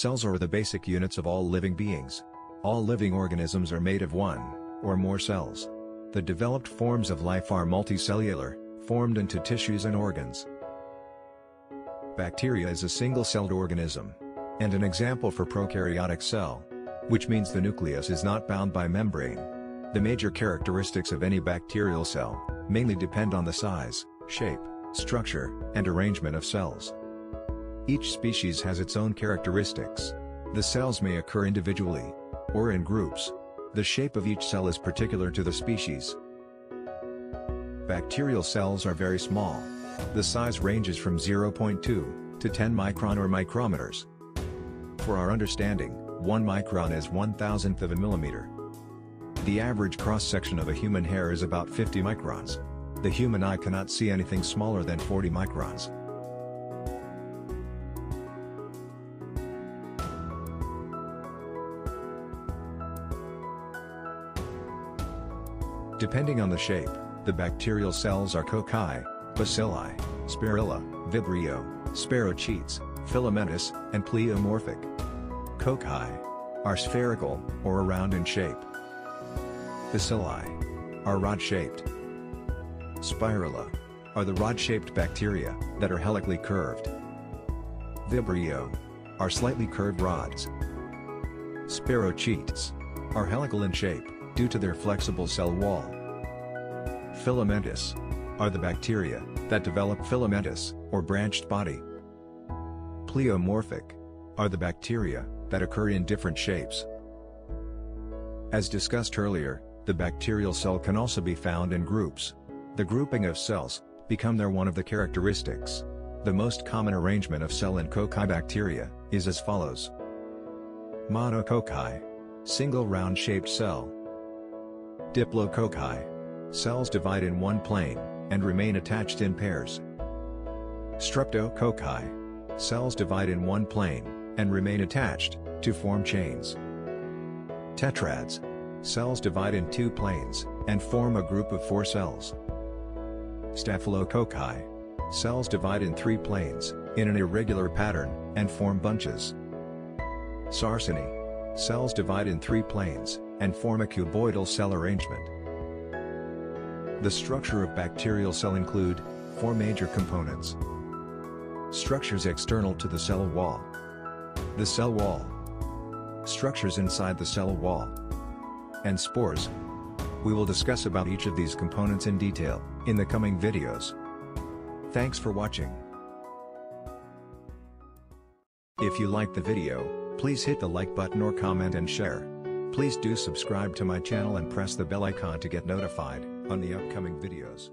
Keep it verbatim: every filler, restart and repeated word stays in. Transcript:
Cells are the basic units of all living beings. All living organisms are made of one, or more cells. The developed forms of life are multicellular, formed into tissues and organs. Bacteria is a single-celled organism, and an example for prokaryotic cell, which means the nucleus is not bound by membrane. The major characteristics of any bacterial cell mainly depend on the size, shape, structure, and arrangement of cells. Each species has its own characteristics. The cells may occur individually, or in groups. The shape of each cell is particular to the species. Bacterial cells are very small. The size ranges from zero point two to ten micron or micrometers. For our understanding, one micron is one thousandth of a millimeter. The average cross-section of a human hair is about fifty microns. The human eye cannot see anything smaller than forty microns. Depending on the shape, the bacterial cells are cocci, bacilli, spirilla, vibrio, spirochetes, filamentous, and pleomorphic. Cocci are spherical, or round in shape. Bacilli are rod-shaped. Spirilla are the rod-shaped bacteria that are helically curved. Vibrio are slightly curved rods. Spirochetes are helical in shape due to their flexible cell wall. Filamentous are the bacteria that develop filamentous or branched body. Pleomorphic are the bacteria that occur in different shapes. As discussed earlier, the bacterial cell can also be found in groups. The grouping of cells become their one of the characteristics. The most common arrangement of cell in cocci bacteria is as follows. Monococci, single round-shaped cell. Diplococci, cells divide in one plane and remain attached in pairs. Streptococci, cells divide in one plane and remain attached to form chains. Tetrads, cells divide in two planes and form a group of four cells. Staphylococci, cells divide in three planes in an irregular pattern and form bunches. Sarcina, cells divide in three planes and form a cuboidal cell arrangement. The structure of bacterial cell include four major components. Structures external to the cell wall. The cell wall. Structures inside the cell wall. And spores. We will discuss about each of these components in detail in the coming videos. Thanks for watching. If you liked the video, please hit the like button or comment and share. Please do subscribe to my channel and press the bell icon to get notified on the upcoming videos.